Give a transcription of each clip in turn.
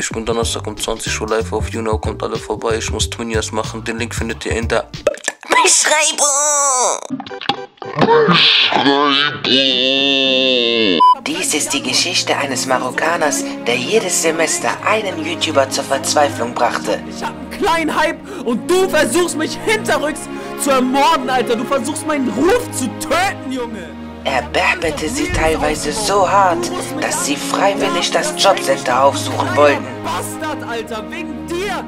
Ich bin Donnerstag um 20 Uhr live auf YouNow, kommt alle vorbei. Ich muss Twinias machen. Den Link findet ihr in der Beschreibung. Dies ist die Geschichte eines Marokkaners, der jedes Semester einen YouTuber zur Verzweiflung brachte. Ich hab einen kleinen Hype und du versuchst mich hinterrücks zu ermorden, Alter. Du versuchst meinen Ruf zu töten, Junge. Er bärbelte sie teilweise so hart, dass sie freiwillig das Jobcenter aufsuchen wollten. Bastard, Alter, wegen dir!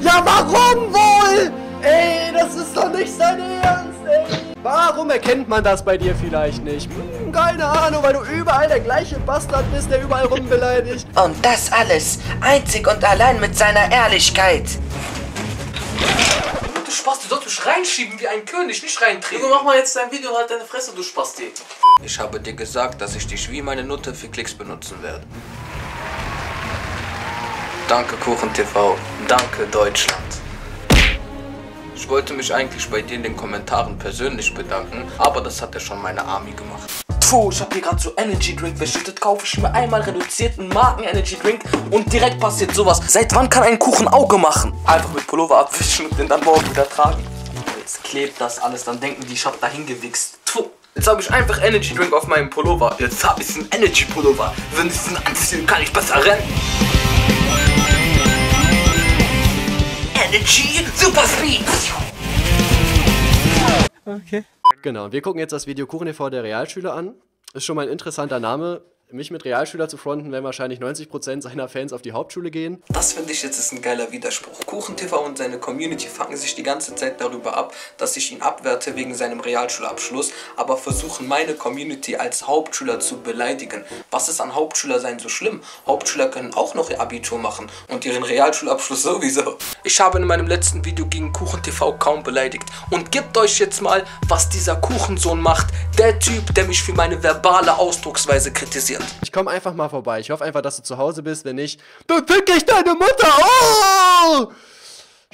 Ja, warum wohl? Ey, das ist doch nicht sein Ernst, ey! Warum erkennt man das bei dir vielleicht nicht? Keine Ahnung, weil du überall der gleiche Bastard bist, der überall rumbeleidigt. Und das alles, einzig und allein mit seiner Ehrlichkeit. Spasti, sollst du reinschieben wie ein König, nicht reintreten. Junge, mach mal jetzt dein Video und halt deine Fresse, du Spasti. Ich habe dir gesagt, dass ich dich wie meine Nutte für Klicks benutzen werde. Danke KuchenTV, danke Deutschland. Ich wollte mich eigentlich bei dir in den Kommentaren persönlich bedanken, aber das hat ja schon meine Army gemacht. Puh, ich hab hier gerade so Energy Drink verschüttet, kaufe ich mir einmal reduzierten Marken Energy Drink und direkt passiert sowas. Seit wann kann ein Kuchen Auge machen? Einfach mit Pullover abwischen und den dann morgen wieder tragen. Jetzt klebt das alles, dann denken die, ich hab dahin gewichst. Puh, jetzt habe ich einfach Energy Drink auf meinem Pullover. Jetzt hab ich einen Energy Pullover. Wenn ich den anziehe, kann ich besser rennen. Energy Super Speed. Okay. Genau, wir gucken jetzt das Video KuchenTV der Realschüler an. Ist schon mal ein interessanter Name. Mich mit Realschüler zu fronten, werden wahrscheinlich 90% seiner Fans auf die Hauptschule gehen. Das finde ich jetzt ist ein geiler Widerspruch. KuchenTV und seine Community fangen sich die ganze Zeit darüber ab, dass ich ihn abwerte wegen seinem Realschulabschluss, aber versuchen meine Community als Hauptschüler zu beleidigen. Was ist an Hauptschüler sein so schlimm? Hauptschüler können auch noch ihr Abitur machen und ihren Realschulabschluss sowieso. Ich habe in meinem letzten Video gegen KuchenTV kaum beleidigt und gebt euch jetzt mal, was dieser Kuchensohn macht. Der Typ, der mich für meine verbale Ausdrucksweise kritisiert. Ich komme einfach mal vorbei. Ich hoffe einfach, dass du zu Hause bist. Wenn nicht, dann fick ich deine Mutter. Oh!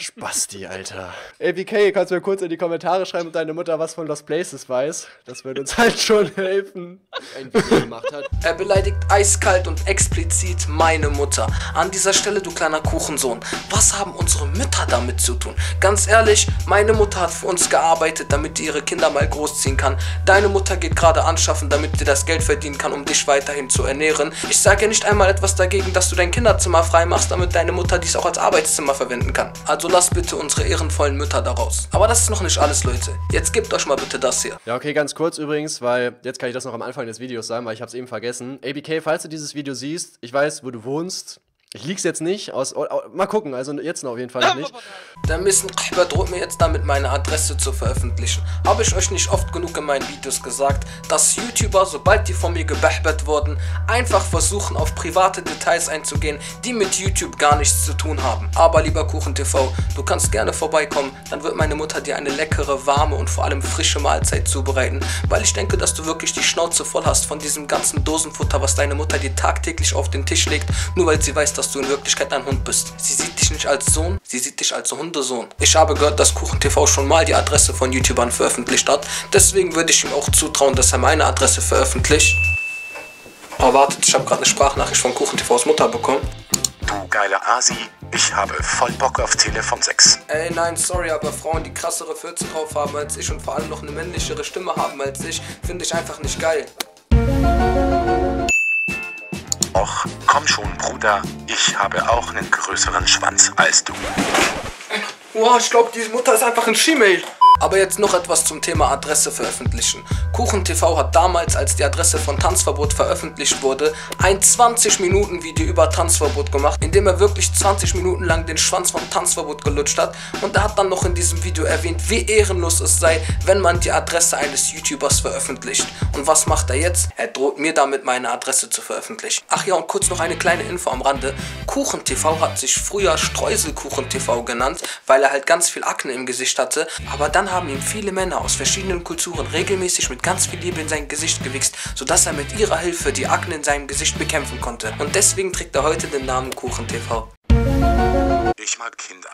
Spasti, Alter. A.B.K, kannst du mir kurz in die Kommentare schreiben, ob deine Mutter was von Lost Places weiß? Das würde uns halt schon helfen. Ein Video gemacht hat. Er beleidigt eiskalt und explizit meine Mutter. An dieser Stelle, du kleiner Kuchensohn, was haben unsere Mütter damit zu tun? Ganz ehrlich, meine Mutter hat für uns gearbeitet, damit die ihre Kinder mal großziehen kann. Deine Mutter geht gerade anschaffen, damit die das Geld verdienen kann, um dich weiterhin zu ernähren. Ich sage ja nicht einmal etwas dagegen, dass du dein Kinderzimmer frei machst, damit deine Mutter dies auch als Arbeitszimmer verwenden kann. Also lasst bitte unsere ehrenvollen Mütter daraus. Aber das ist noch nicht alles, Leute. Jetzt gebt euch mal bitte das hier. Ja, okay, ganz kurz übrigens, weil jetzt kann ich das noch am Anfang des Videos sagen, weil ich hab's eben vergessen. A.B.K, falls du dieses Video siehst, ich weiß, wo du wohnst. Ich lieg's jetzt nicht aus. Mal gucken, also jetzt noch auf jeden Fall nicht. Der Missenkräber droht mir jetzt damit, meine Adresse zu veröffentlichen. Habe ich euch nicht oft genug in meinen Videos gesagt, dass YouTuber, sobald die von mir gebähbert wurden, einfach versuchen, auf private Details einzugehen, die mit YouTube gar nichts zu tun haben. Aber lieber KuchenTV, du kannst gerne vorbeikommen, dann wird meine Mutter dir eine leckere, warme und vor allem frische Mahlzeit zubereiten, weil ich denke, dass du wirklich die Schnauze voll hast von diesem ganzen Dosenfutter, was deine Mutter dir tagtäglich auf den Tisch legt, nur weil sie weiß, dass du in Wirklichkeit ein Hund bist. Sie sieht dich nicht als Sohn, sie sieht dich als Hundesohn. Ich habe gehört, dass KuchenTV schon mal die Adresse von YouTubern veröffentlicht hat. Deswegen würde ich ihm auch zutrauen, dass er meine Adresse veröffentlicht. Oh, wartet, ich habe gerade eine Sprachnachricht von KuchenTVs Mutter bekommen. Du geiler Asi, ich habe voll Bock auf Telefon 6. Ey, nein, sorry, aber Frauen, die krassere Fürze drauf haben als ich und vor allem noch eine männlichere Stimme haben als ich, finde ich einfach nicht geil. Och, komm schon, Bruder. Ich habe auch einen größeren Schwanz als du. Boah, ich glaube, diese Mutter ist einfach ein Schimmel. Aber jetzt noch etwas zum Thema Adresse veröffentlichen. KuchenTV hat damals, als die Adresse von Tanzverbot veröffentlicht wurde, ein 20-Minuten-Video über Tanzverbot gemacht, in dem er wirklich 20 Minuten lang den Schwanz von Tanzverbot gelutscht hat. Und er hat dann noch in diesem Video erwähnt, wie ehrenlos es sei, wenn man die Adresse eines YouTubers veröffentlicht. Und was macht er jetzt? Er droht mir damit, meine Adresse zu veröffentlichen. Ach ja, und kurz noch eine kleine Info am Rande. KuchenTV hat sich früher StreuselkuchenTV genannt, weil er halt ganz viel Akne im Gesicht hatte. Aber dann haben ihm viele Männer aus verschiedenen Kulturen regelmäßig mit ganz viel Liebe in sein Gesicht gewichst, sodass er mit ihrer Hilfe die Akne in seinem Gesicht bekämpfen konnte. Und deswegen trägt er heute den Namen KuchenTV. Ich mag Kinder.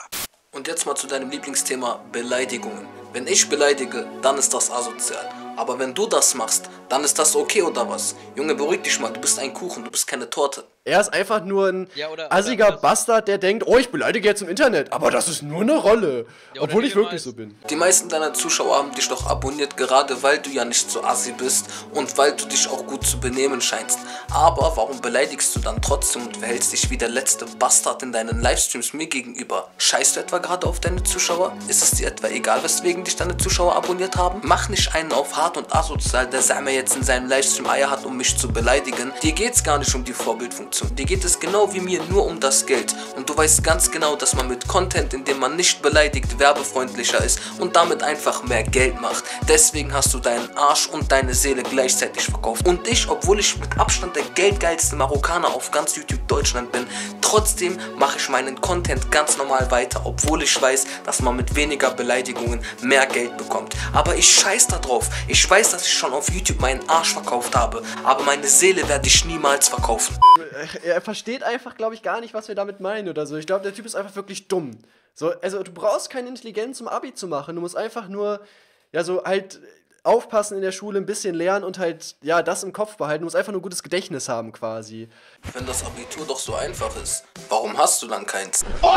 Und jetzt mal zu deinem Lieblingsthema Beleidigungen. Wenn ich beleidige, dann ist das asozial. Aber wenn du das machst, dann ist das okay oder was? Junge, beruhig dich mal, du bist ein Kuchen, du bist keine Torte. Er ist einfach nur ein assiger Bastard, der denkt, oh, ich beleidige jetzt im Internet, aber das ist nur eine Rolle, ja, obwohl ich wirklich so bin. Die meisten deiner Zuschauer haben dich doch abonniert, gerade weil du ja nicht so assi bist und weil du dich auch gut zu benehmen scheinst. Aber warum beleidigst du dann trotzdem und verhältst dich wie der letzte Bastard in deinen Livestreams mir gegenüber? Scheißt du etwa gerade auf deine Zuschauer? Ist es dir etwa egal, weswegen dich deine Zuschauer abonniert haben? Mach nicht einen auf hart und asozial, der Same jetzt in seinem Livestream Eier hat, um mich zu beleidigen. Dir geht's gar nicht um die Vorbildfunktion. Dir geht es genau wie mir nur um das Geld und du weißt ganz genau, dass man mit Content, in dem man nicht beleidigt, werbefreundlicher ist und damit einfach mehr Geld macht. Deswegen hast du deinen Arsch und deine Seele gleichzeitig verkauft. Und ich, obwohl ich mit Abstand der geldgeilste Marokkaner auf ganz YouTube Deutschland bin, trotzdem mache ich meinen Content ganz normal weiter, obwohl ich weiß, dass man mit weniger Beleidigungen mehr Geld bekommt. Aber ich scheiß da drauf. Ich weiß, dass ich schon auf YouTube meinen Arsch verkauft habe, aber meine Seele werde ich niemals verkaufen. Er versteht einfach, glaube ich, gar nicht, was wir damit meinen oder so. Ich glaube, der Typ ist einfach wirklich dumm. So, also du brauchst keine Intelligenz, um Abi zu machen. Du musst einfach nur, ja, so halt aufpassen in der Schule, ein bisschen lernen und halt, ja, das im Kopf behalten. Du musst einfach nur ein gutes Gedächtnis haben quasi. Wenn das Abitur doch so einfach ist, warum hast du dann keins? Oh!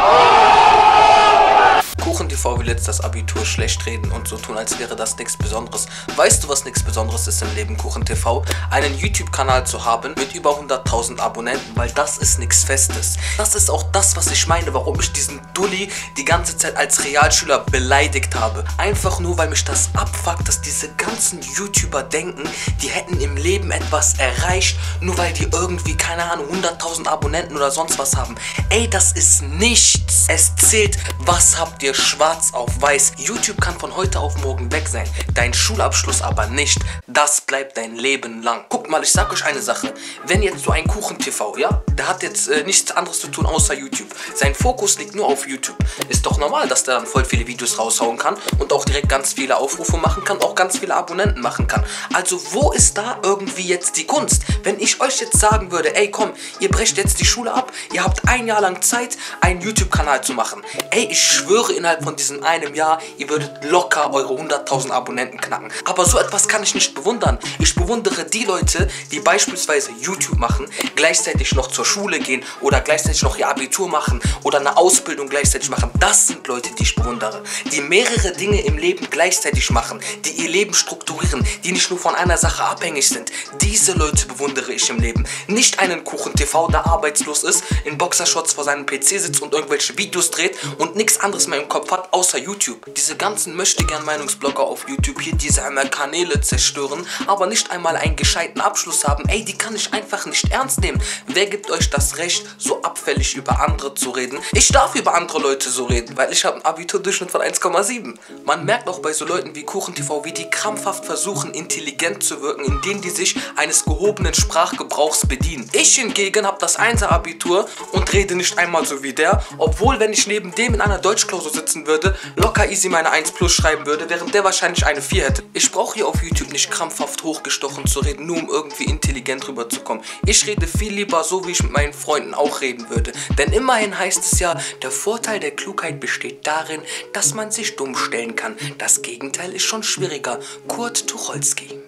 KuchenTV will jetzt das Abitur schlecht reden und so tun, als wäre das nichts Besonderes. Weißt du, was nichts Besonderes ist im Leben, KuchenTV? Einen YouTube-Kanal zu haben mit über 100.000 Abonnenten, weil das ist nichts Festes. Das ist auch das, was ich meine, warum ich diesen Dulli die ganze Zeit als Realschüler beleidigt habe. Einfach nur, weil mich das abfuckt, dass diese ganzen YouTuber denken, die hätten im Leben etwas erreicht, nur weil die irgendwie, keine Ahnung, 100.000 Abonnenten oder sonst was haben. Ey, das ist nichts. Es zählt, was habt ihr schwarz auf weiß. YouTube kann von heute auf morgen weg sein, dein Schulabschluss aber nicht. Das bleibt dein Leben lang. Guckt mal, ich sag euch eine Sache. Wenn jetzt so ein KuchenTV, ja, der hat jetzt nichts anderes zu tun außer YouTube. Sein Fokus liegt nur auf YouTube. Ist doch normal, dass der dann voll viele Videos raushauen kann und auch direkt ganz viele Aufrufe machen kann, auch ganz viele Abonnenten machen kann. Also wo ist da irgendwie jetzt die Kunst? Wenn ich euch jetzt sagen würde, ey komm, ihr brecht jetzt die Schule ab, ihr habt ein Jahr lang Zeit, einen YouTube-Kanal zu machen. Ey, ich schwöre, innerhalb von diesem einem Jahr, ihr würdet locker eure 100.000 Abonnenten knacken. Aber so etwas kann ich nicht bewundern. Ich bewundere die Leute, die beispielsweise YouTube machen, gleichzeitig noch zur Schule gehen oder gleichzeitig noch ihr Abitur machen oder eine Ausbildung gleichzeitig machen. Das sind Leute, die ich bewundere, die mehrere Dinge im Leben gleichzeitig machen, die ihr Leben strukturieren, die nicht nur von einer Sache abhängig sind. Diese Leute bewundere ich im Leben. Nicht einen KuchenTV, der arbeitslos ist, in Boxershorts vor seinem PC sitzt und irgendwelche Videos dreht und nichts anderes mehr im Kopf hat, außer YouTube. Diese ganzen Möchtegern-Meinungsblogger auf YouTube hier, diese einmal Kanäle zerstören, aber nicht einmal einen gescheiten Abschluss haben, ey, die kann ich einfach nicht ernst nehmen. Wer gibt euch das Recht, so abfällig über andere zu reden? Ich darf über andere Leute so reden, weil ich habe einen Abiturdurchschnitt von 1,7. Man merkt auch bei so Leuten wie KuchenTV, wie die krampfhaft versuchen, intelligent zu wirken, indem die sich eines gehobenen Sprachgebrauchs bedienen. Ich hingegen habe das 1er-Abitur und rede nicht einmal so wie der, obwohl, wenn ich neben dem in einer Deutschklausur sitzen würde, locker easy meine 1+ schreiben würde, während der wahrscheinlich eine 4 hätte. Ich brauche hier auf YouTube nicht krampfhaft hochgestochen zu reden, nur um irgendwie intelligent rüberzukommen. Ich rede viel lieber so, wie ich mit meinen Freunden auch reden würde. Denn immerhin heißt es ja, der Vorteil der Klugheit besteht darin, dass man sich dumm stellen kann. Das Gegenteil ist schon schwieriger. Kurt Tucholsky.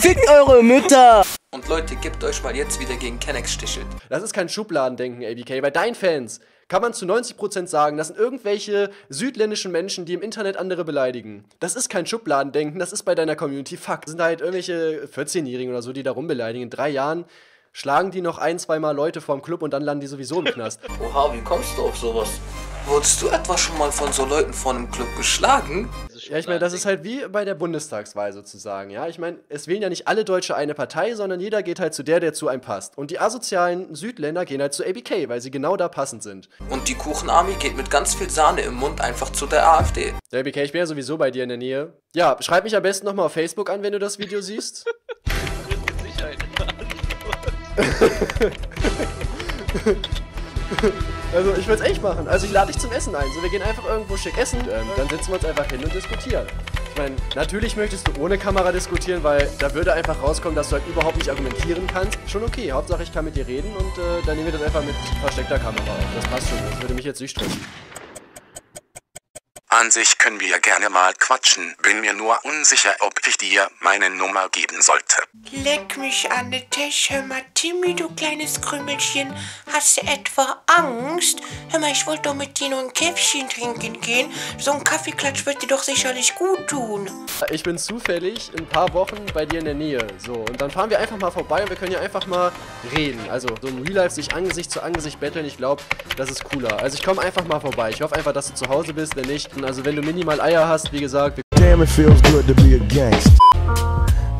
Fickt eure Mütter! Und Leute, gebt euch mal jetzt wieder gegen Kennex stichelt. Das ist kein Schubladendenken, A.B.K. Bei deinen Fans kann man zu 90% sagen, das sind irgendwelche südländischen Menschen, die im Internet andere beleidigen. Das ist kein Schubladendenken, das ist bei deiner Community Fakt. Das sind halt irgendwelche 14-Jährigen oder so, die da rumbeleidigen. In 3 Jahren schlagen die noch 1-, 2-mal Leute vorm Club und dann landen die sowieso im Knast. Oha, wie kommst du auf sowas? Wurdest du etwa schon mal von so Leuten vor einem Club geschlagen? Ja, ich meine, das ist halt wie bei der Bundestagswahl sozusagen, ja. Ich meine, es wählen ja nicht alle Deutsche eine Partei, sondern jeder geht halt zu der zu einem passt. Und die asozialen Südländer gehen halt zu A.B.K., weil sie genau da passend sind. Und die Kuchenarmee geht mit ganz viel Sahne im Mund einfach zu der AfD. Ja, A.B.K., ich bin ja sowieso bei dir in der Nähe. Ja, schreib mich am besten nochmal auf Facebook an, wenn du das Video siehst. Also ich würde es echt machen. Also ich lade dich zum Essen ein. So, wir gehen einfach irgendwo schick essen. Und, dann setzen wir uns einfach hin und diskutieren. Ich meine, natürlich möchtest du ohne Kamera diskutieren, weil da würde einfach rauskommen, dass du halt überhaupt nicht argumentieren kannst. Schon okay, Hauptsache ich kann mit dir reden und dann nehmen wir das einfach mit versteckter Kamera auf. Das passt schon, das würde mich jetzt nicht stressen. an sich können wir gerne mal quatschen. Bin mir nur unsicher, ob ich dir meine Nummer geben sollte. Leck mich an den Tisch, hör mal, Timmy, du kleines Krümelchen. Hast du etwa Angst? Hör mal, ich wollte doch mit dir nur ein Käffchen trinken gehen. So ein Kaffeeklatsch wird dir doch sicherlich gut tun. Ich bin zufällig in ein paar Wochen bei dir in der Nähe. So, und dann fahren wir einfach mal vorbei und wir können ja einfach mal reden. Also, so im Real Life sich Angesicht zu Angesicht betteln, ich glaube, das ist cooler. Also, ich komme einfach mal vorbei. Ich hoffe einfach, dass du zu Hause bist, wenn nicht. Also, wenn du minimal Eier hast, wie gesagt... Damn, it feels good to be a gangster.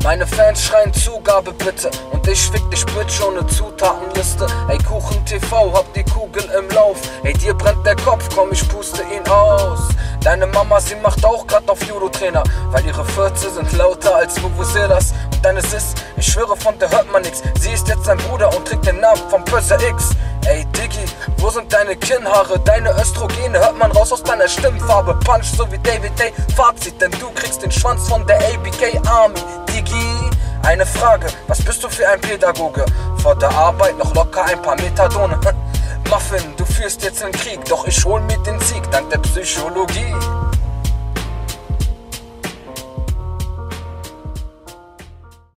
Meine Fans schreien Zugabe bitte und ich fick dich Bitch ohne Zutatenliste. Ey Kuchen TV, hab die Kugel im Lauf. Ey dir brennt der Kopf, komm ich puste ihn aus. Deine Mama, sie macht auch grad auf Judo-Trainer, weil ihre Fürze sind lauter als Vuvuzelas. Und deine Sis, ich schwöre von der hört man nix. Sie ist jetzt sein Bruder und trägt den Namen von Pöse X. Ey Diggi, wo sind deine Kinnhaare? Deine Östrogene hört man raus aus deiner Stimmfarbe. Punch so wie David Day, Fazit, denn du kriegst den Schwanz von der A.B.K Army. Diggi, eine Frage, was bist du für ein Pädagoge? Vor der Arbeit noch locker ein paar Methadone. Muffin, du führst jetzt den Krieg, doch ich hol mir den Sieg dank der Psychologie.